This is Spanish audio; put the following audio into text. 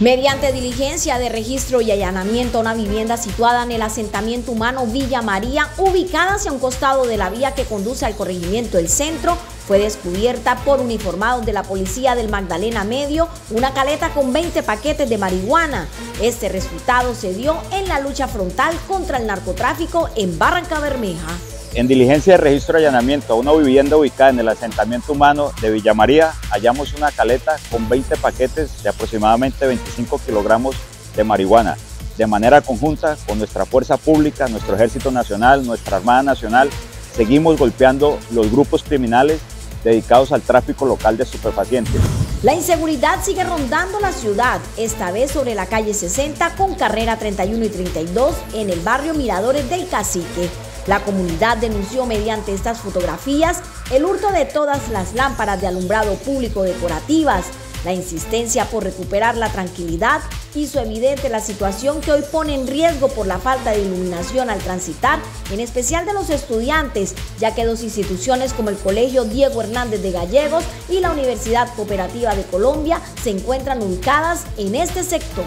Mediante diligencia de registro y allanamiento a una vivienda situada en el asentamiento humano Villa María, ubicada hacia un costado de la vía que conduce al corregimiento El Centro, fue descubierta por uniformados de la policía del Magdalena Medio una caleta con 20 paquetes de marihuana. Este resultado se dio en la lucha frontal contra el narcotráfico en Barrancabermeja. En diligencia de registro y allanamiento a una vivienda ubicada en el asentamiento humano de Villa María, hallamos una caleta con 20 paquetes de aproximadamente 25 kilogramos de marihuana. De manera conjunta con nuestra fuerza pública, nuestro Ejército Nacional, nuestra Armada Nacional, seguimos golpeando los grupos criminales dedicados al tráfico local de estupefacientes. La inseguridad sigue rondando la ciudad, esta vez sobre la calle 60 con carrera 31 y 32 en el barrio Miradores del Cacique. La comunidad denunció mediante estas fotografías el hurto de todas las lámparas de alumbrado público decorativas. La insistencia por recuperar la tranquilidad hizo evidente la situación que hoy pone en riesgo por la falta de iluminación al transitar, en especial de los estudiantes, ya que dos instituciones como el Colegio Diego Hernández de Gallegos y la Universidad Cooperativa de Colombia se encuentran ubicadas en este sector.